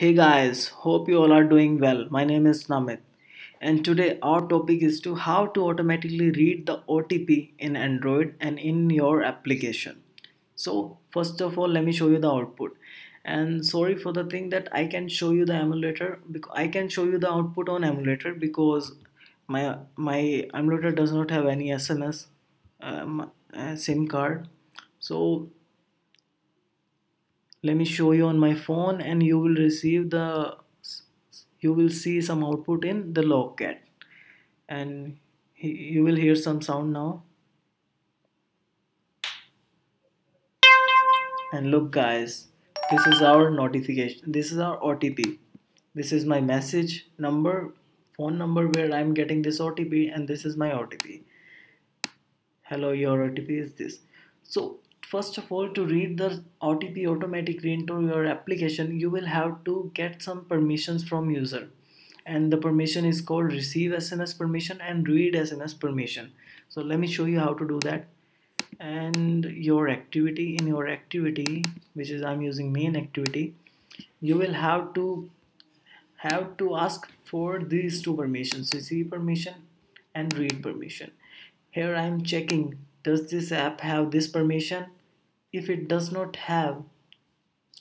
Hey guys, hope you all are doing well. My name is Namit and today our topic is to how to automatically read the OTP in Android and in your application. So first of all, let me show you the output. And sorry for the thing that I can show you the emulator, because I can show you the output on emulator because my emulator does not have any SMS SIM card. So let me show you on my phone and you will see some output in the logcat, and you will hear some sound now. And look guys, this is our notification, this is our OTP, this is my message number, phone number where I'm getting this OTP, and this is my OTP. Hello, your OTP is this. So first of all, to read the OTP automatically into your application, you will have to get some permissions from user, and the permission is called receive SMS permission and read SMS permission. So let me show you how to do that. And your activity, in your activity, which is I'm using main activity, you will have to ask for these two permissions, receive permission and read permission. Here I'm checking, does this app have this permission? If it does not have,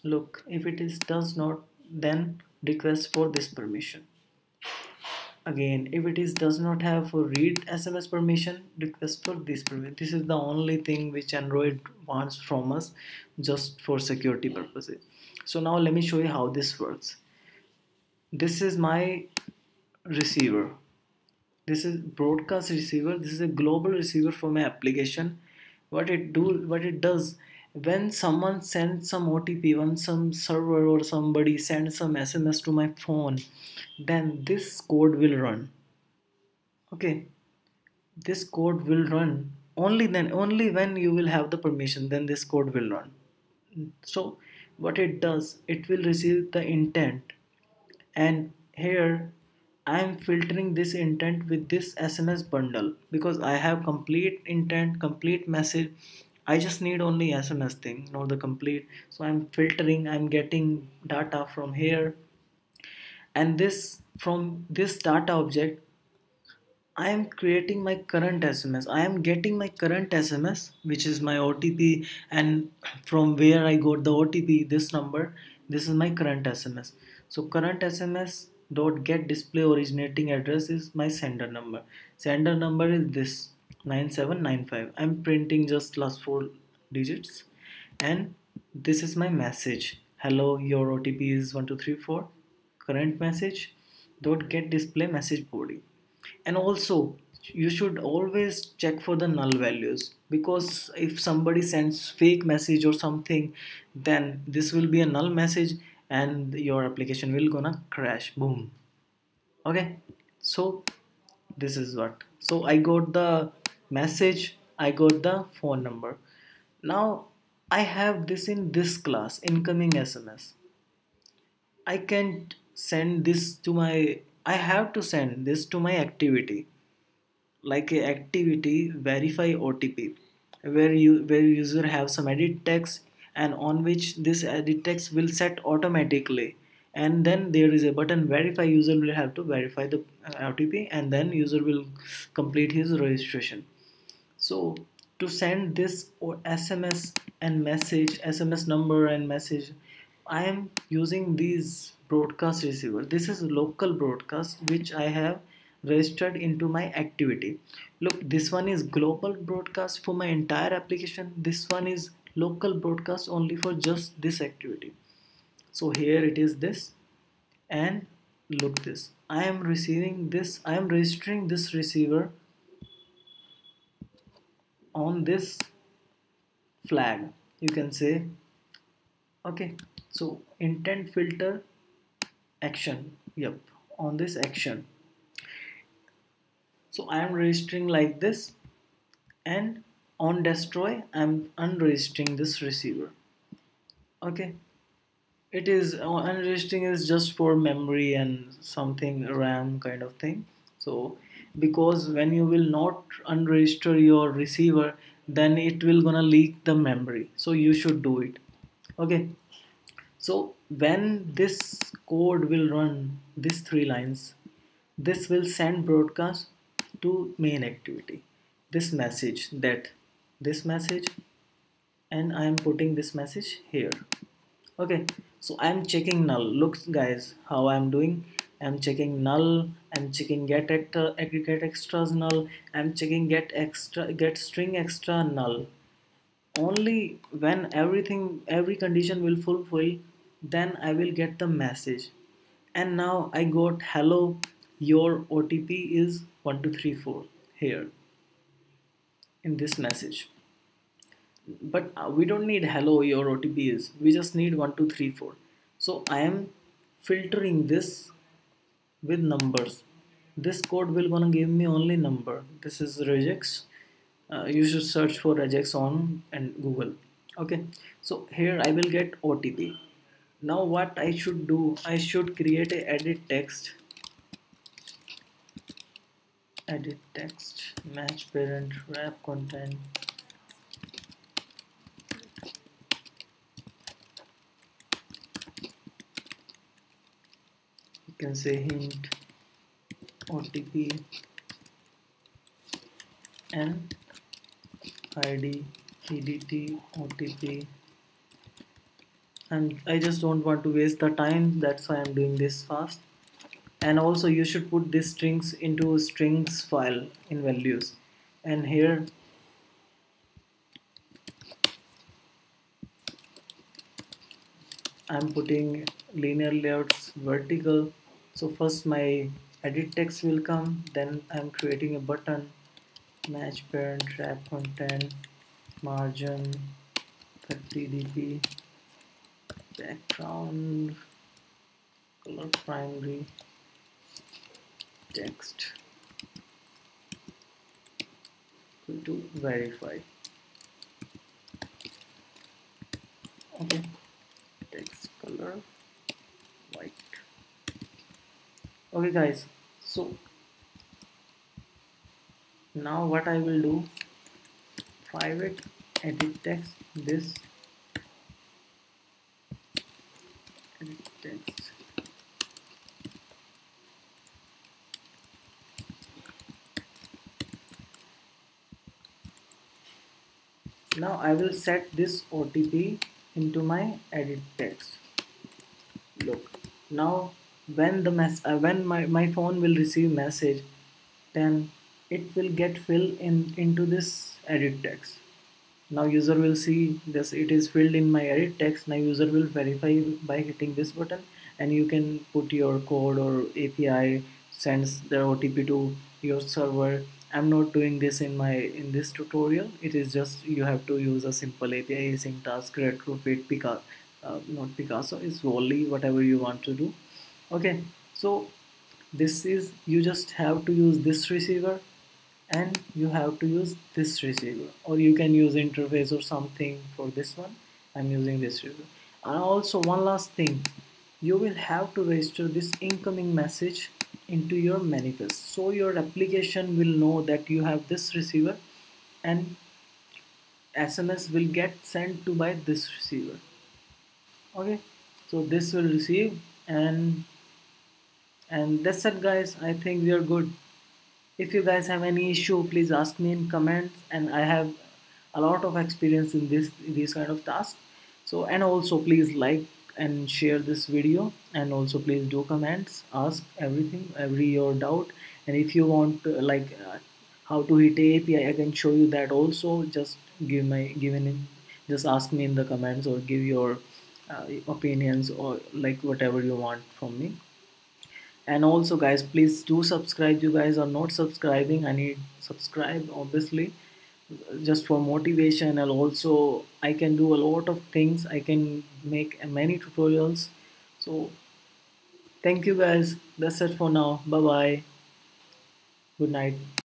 look, if it is does not, then request for this permission. Again, if it is does not have, for read SMS permission, request for this permission. This is the only thing which Android wants from us, just for security purposes. So now let me show you how this works. This is my receiver. This is broadcast receiver. This is a global receiver for my application. What it does, when someone sends some OTP, when some server or somebody sends some SMS to my phone, then this code will run. Okay, this code will run only when you will have the permission, then this code will run. So what it does, it will receive the intent, and here I am filtering this intent with this SMS bundle, because I have complete intent, complete message. I just need only SMS thing, not the complete. So I am filtering, I am getting data from here, and this, from this data object, I am creating my current SMS. I am getting my current SMS, which is my OTP, and from where I got the OTP, this number, this is my current SMS. So current SMS dot get display originating address is my sender number. Sender number is this 9795. I'm printing just last four digits, and this is my message. Hello, your OTP is 1234. Current message dot get display message body. And also you should always check for the null values, because if somebody sends fake message or something, then this will be a null message and your application will gonna crash. Boom. Okay, so this is what. So I got the message, I got the phone number. Now I have this in this class, incoming SMS. I can't send this to my, I have to send this to my activity, like a activity verify OTP, where user have some edit text, and on which this edit text will set automatically, and then there is a button verify. User will have to verify the OTP, and then user will complete his registration. So to send this or SMS and message, SMS number and message, I am using these broadcast receiver. This is local broadcast which I have registered into my activity. Look, this one is global broadcast for my entire application, this one is local broadcast only for just this activity. So here it is this, and look this, I am receiving this, I am registering this receiver on this flag, you can say. Okay, so intent filter action, yep, on this action. So I am registering like this, and on destroy I'm unregistering this receiver. Okay, it is unregistering is just for memory and something RAM kind of thing. So because when you will not unregister your receiver, then it will gonna leak the memory, so you should do it. Okay, so when this code will run these three lines. This will send broadcast to main activity. This message, that, this message, and I am putting this message here. Okay, so I am checking null. Look guys, how I am doing. I am checking null. I am checking get extras null. I am checking get string extra null. Only when every condition will fulfill, then I will get the message. And now I got hello, your OTP is 1234 here in this message. But we don't need hello your OTP is, we just need 1234. So I am filtering this with numbers. This code will gonna give me only number. This is regex. You should search for regex on and Google. Okay, so here I will get OTP. Now what I should do, I should create a edit text, match parent, wrap content. You can say hint OTP and ID EDT OTP, and I just don't want to waste the time, that's why I'm doing this fast. And also you should put these strings into strings file in values, and here I'm putting linear layouts vertical. So first my edit text will come, then I'm creating a button, match parent, wrap content, margin 30dp, background color primary, text equal to verify. Okay, text color white. Okay guys, so now what I will do, private edit text, this edit text, now I will set this OTP into my edit text. Look, now when the my phone will receive message, then it will get filled into this edit text. Now user will see this, it is filled in my edit text. Now user will verify by hitting this button, and you can put your code or API sends the OTP to your server. I'm not doing this in this tutorial. It is just you have to use a simple API, async task, retrofit, not Picasso, it's Volley, whatever you want to do. Okay, so this is, you just have to use this receiver and you have to use this receiver, or you can use interface or something. For this one I'm using this receiver. And also one last thing, you will have to register this incoming message into your manifest, so your application will know that you have this receiver and SMS will get sent to by this receiver. Okay, so this will receive, and that's it guys, I think we are good. If you guys have any issue, please ask me in comments, and I have a lot of experience in these kind of tasks. So, and also please like and share this video, and also please do comments, ask every doubt. And if you want how to hit API, I can show you that also. Just just ask me in the comments, or give your opinions, or like whatever you want from me. And also guys, please do subscribe. You guys are not subscribing, I need subscribe obviously, just for motivation. And also I can do a lot of things, I can make many tutorials. So thank you guys, that's it for now. Bye bye, good night.